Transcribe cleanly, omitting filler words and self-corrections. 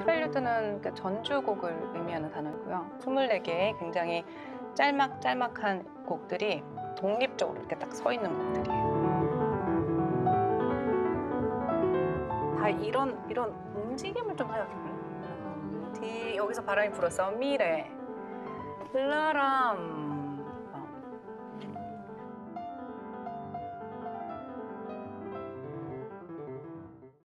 프렐류드는 전주곡을 의미하는 단어고요. 24개의 굉장히 짤막짤막한 곡들이 독립적으로 이렇게 딱 서 있는 곡들이에요. 다 이런 움직임을 좀 생각해볼게요. 여기서 바람이 불어서 미래, 라람.